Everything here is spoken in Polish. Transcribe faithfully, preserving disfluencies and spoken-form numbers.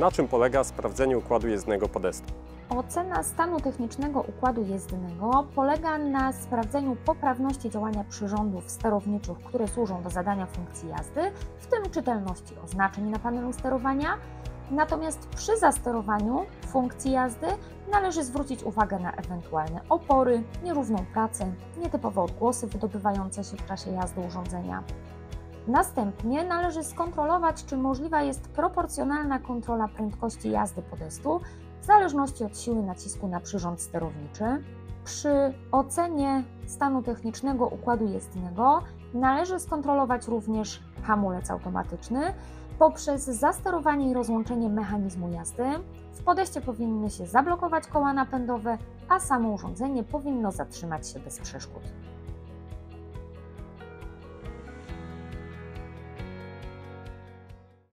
Na czym polega sprawdzenie układu jezdnego podestu? Ocena stanu technicznego układu jezdnego polega na sprawdzeniu poprawności działania przyrządów sterowniczych, które służą do zadania funkcji jazdy, w tym czytelności oznaczeń na panelu sterowania. Natomiast przy zasterowaniu funkcji jazdy należy zwrócić uwagę na ewentualne opory, nierówną pracę, nietypowe odgłosy wydobywające się w czasie jazdy urządzenia. Następnie należy skontrolować, czy możliwa jest proporcjonalna kontrola prędkości jazdy podestu w zależności od siły nacisku na przyrząd sterowniczy. Przy ocenie stanu technicznego układu jezdnego należy skontrolować również hamulec automatyczny. Poprzez zasterowanie i rozłączenie mechanizmu jazdy w podeście powinny się zablokować koła napędowe, a samo urządzenie powinno zatrzymać się bez przeszkód.